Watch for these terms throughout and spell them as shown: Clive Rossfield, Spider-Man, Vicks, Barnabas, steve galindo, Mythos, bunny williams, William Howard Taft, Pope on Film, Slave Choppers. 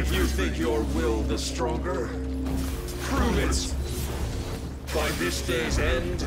If you think your will the stronger, prove it. By this day's end,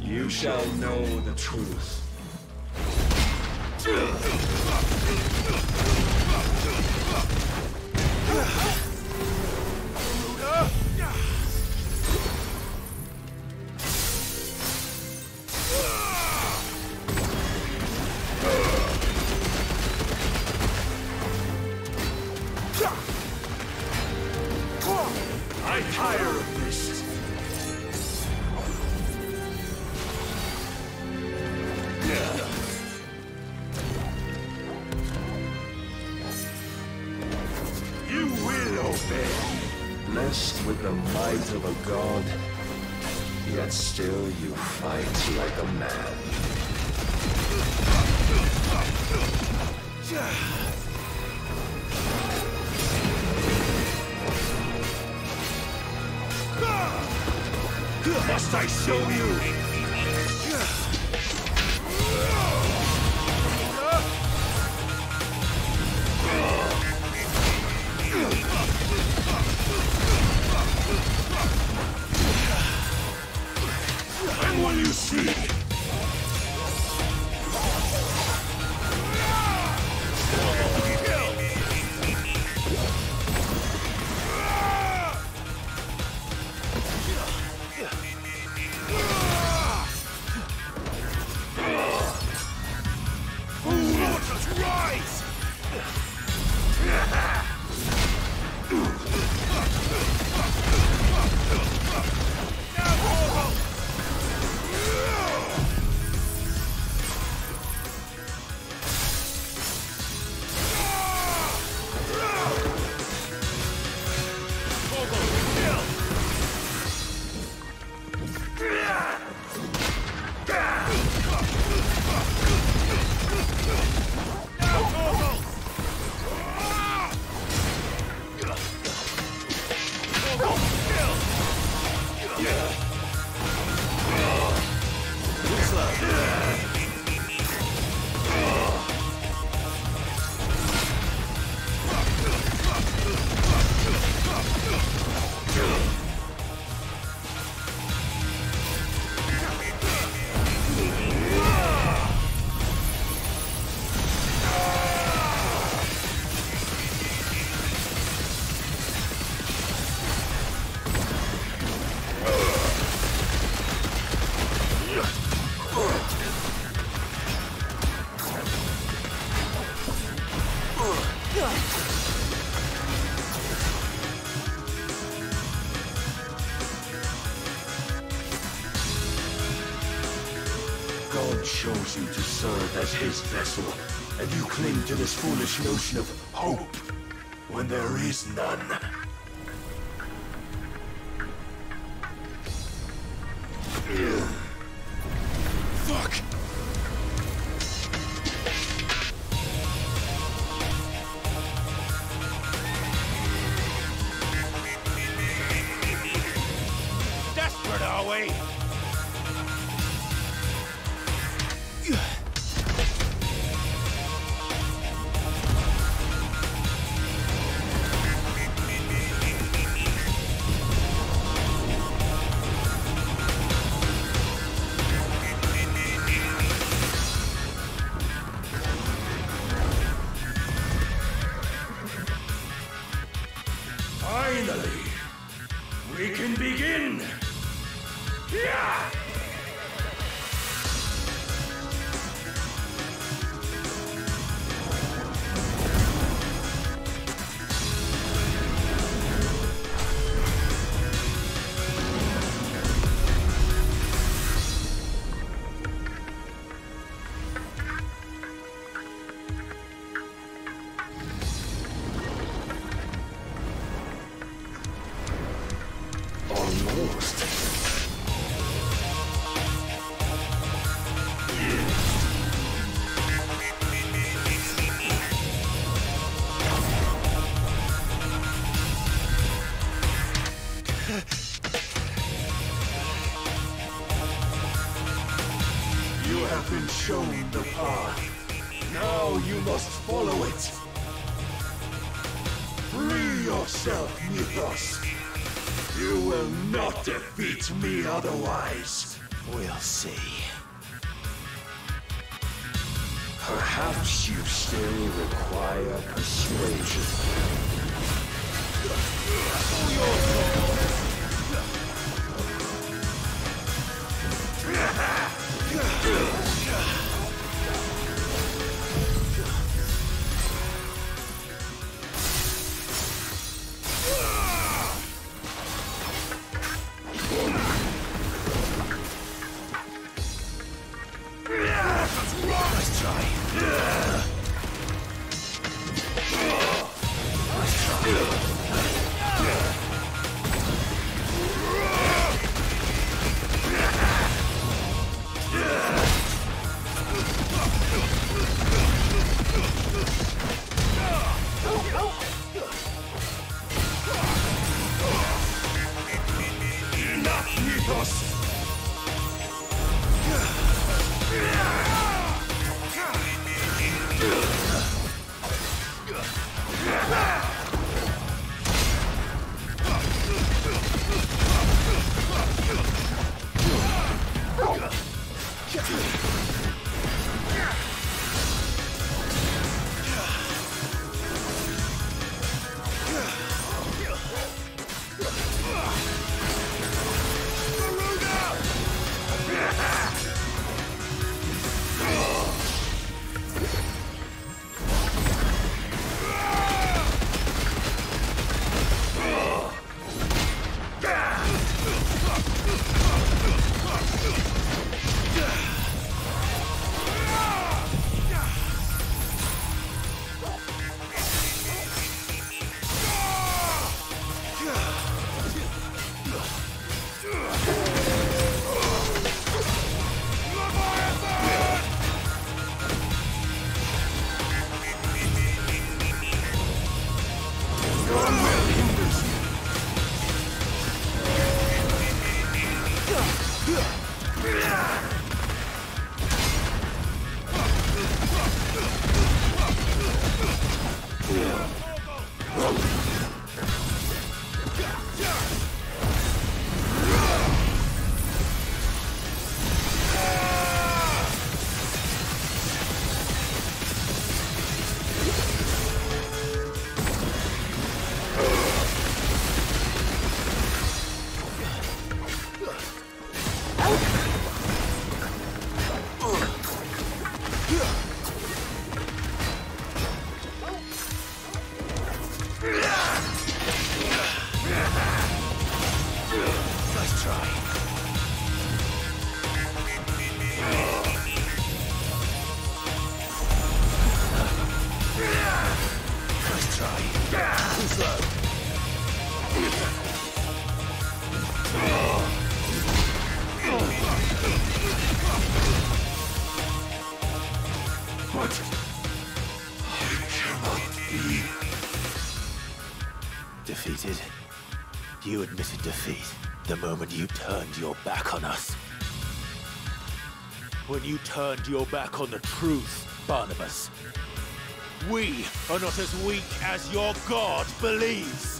you shall know the truth. I tire of this. You will obey. Blessed with the might of a god, yet still you fight like a man. Must I show you? And what you see? God chose you to serve as his vessel, and you cling to this foolish notion of hope when there is none. Fuck! Desperate, are we? Finally, we can begin! Yeah! You have been shown the path. Now you must follow it. Free. yourself, Mythos. You will not defeat me otherwise. We'll see. Perhaps you still require persuasion. Defeated. You admitted defeat the moment you turned your back on us. When you turned your back on the truth, Barnabas, we are not as weak as your God believes.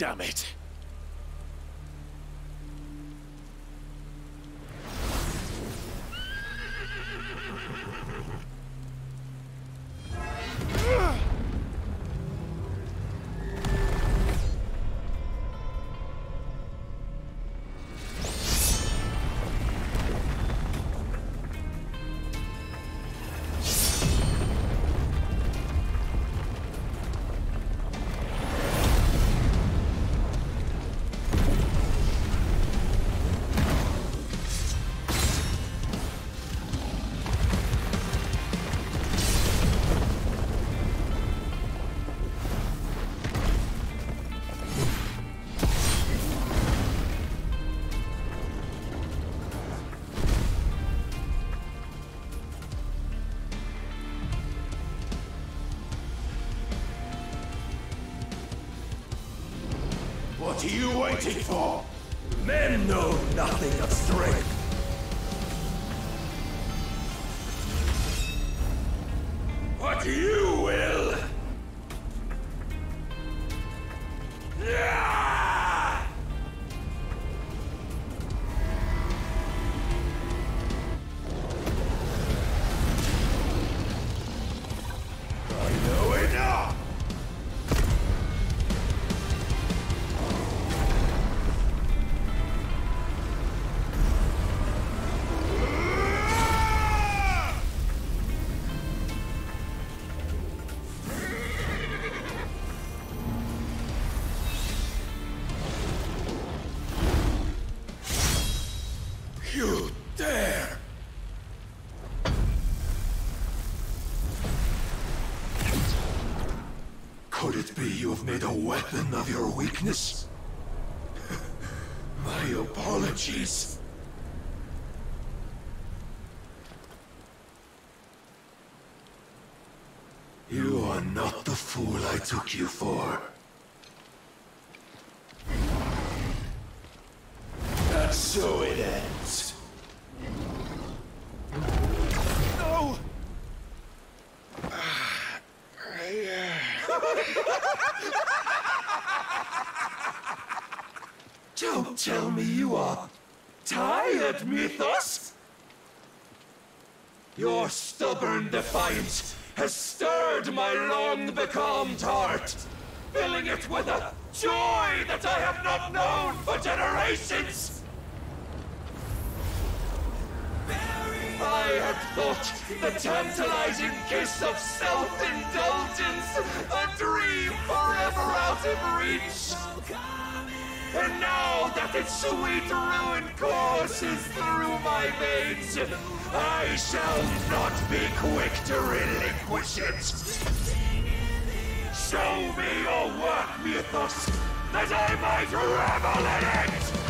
Damn it. What are you waiting for? Men know nothing of strength. But you will! Yeah! I know enough! Made a weapon of your weakness? My apologies. You are not the fool I took you for. And so it ends. No! Don't tell me you are tired, Mythos! Your stubborn defiance has stirred my long-becalmed heart, filling it with a joy that I have not known for generations! I had thought the tantalizing kiss of self-indulgence a dream forever out of reach. And now that its sweet ruin courses through my veins, I shall not be quick to relinquish it. Show me your work, Mythos, that I might revel in it!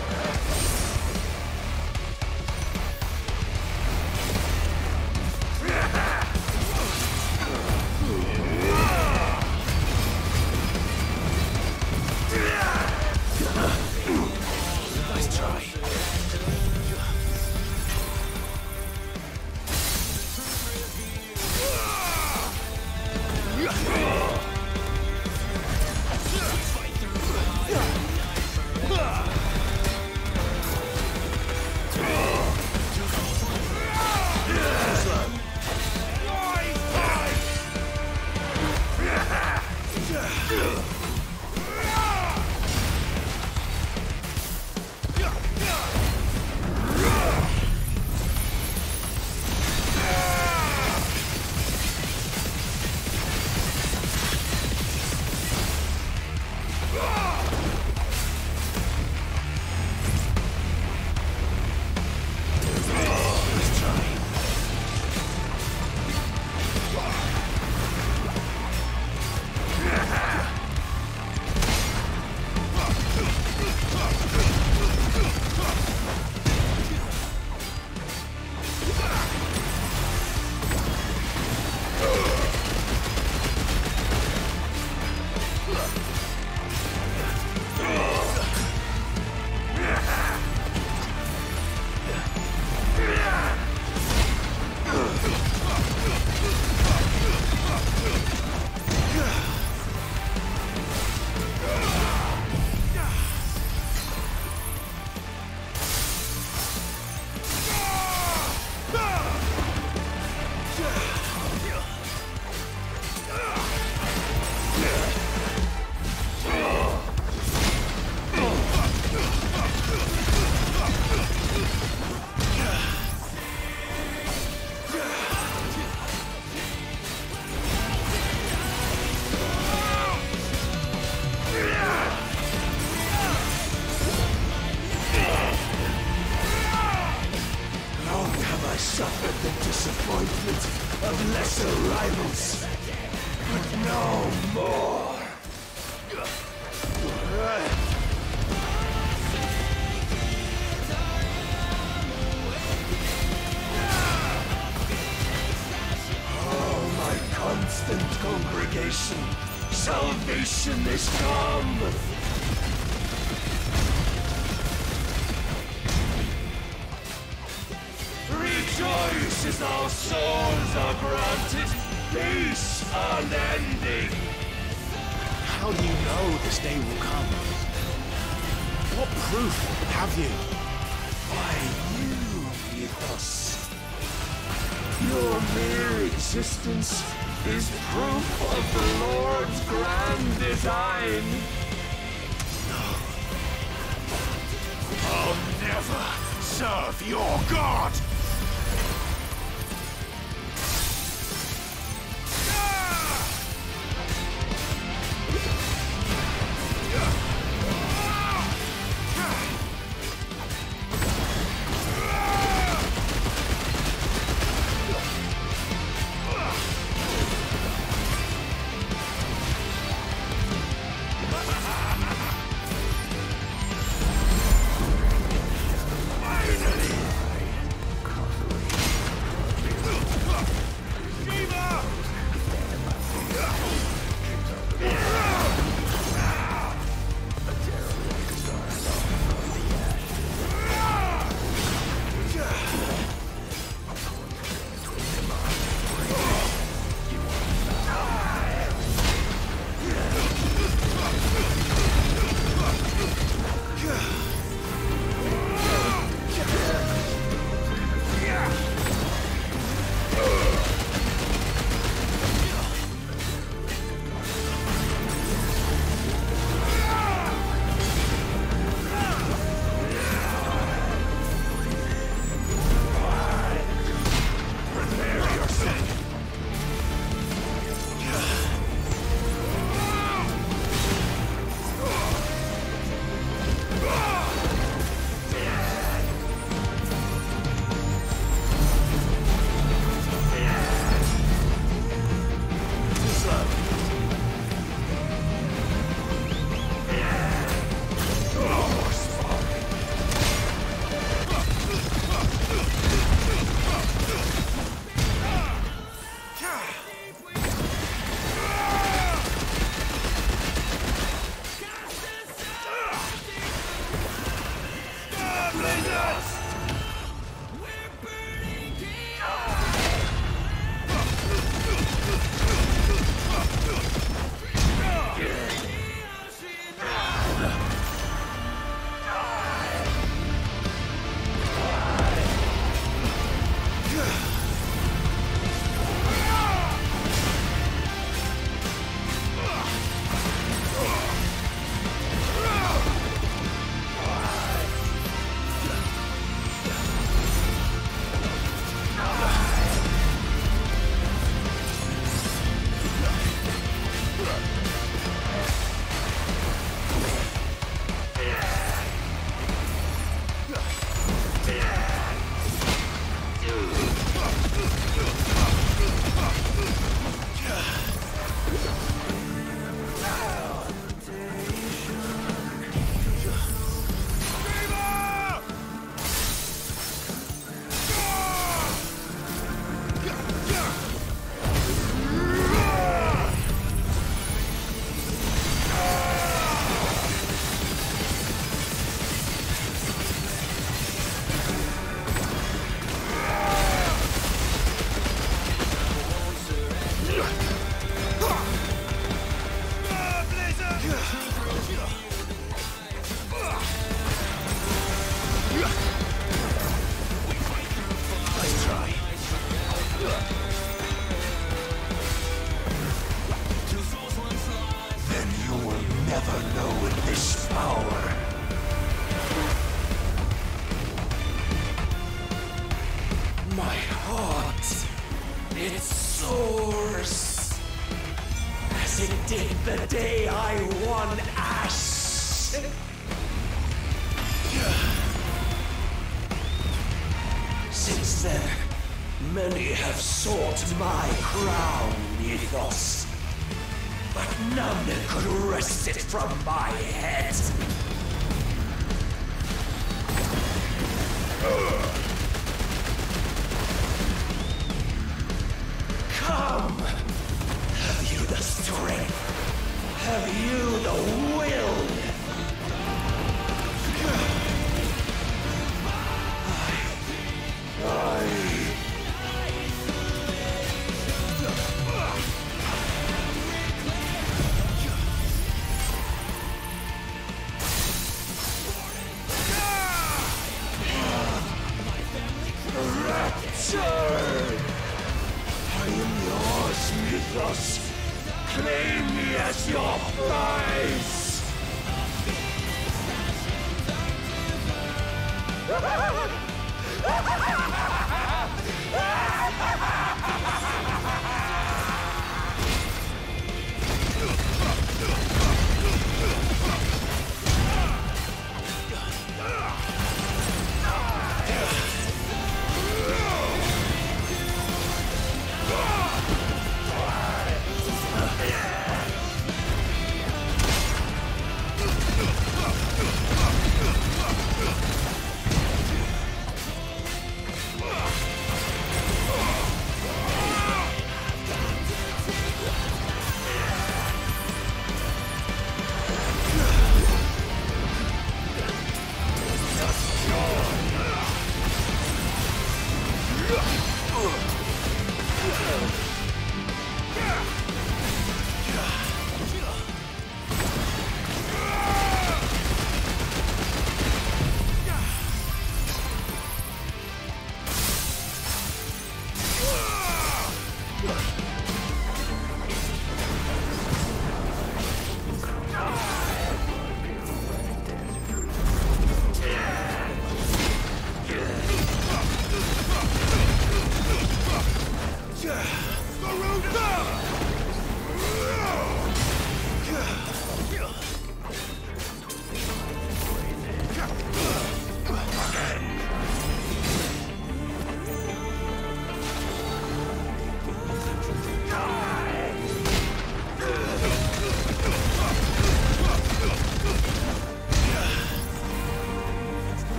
Congregation, salvation is come! Rejoices our souls are granted peace unending. How do you know this day will come? What proof have you? Why you, Mythos. Your mere existence is proof of the Lord's grand design. No. I'll never serve your God! Yes, your face!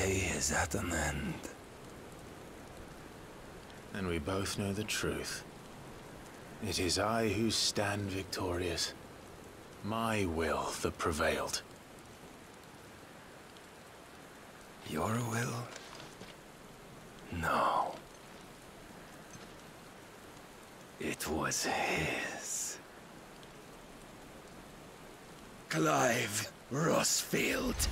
Is at an end. And we both know the truth. It is I who stand victorious. My will that prevailed. Your will? No. It was his. Clive Rossfield.